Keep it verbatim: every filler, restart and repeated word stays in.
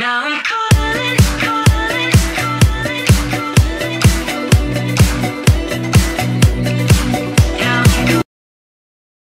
Now I'm calling.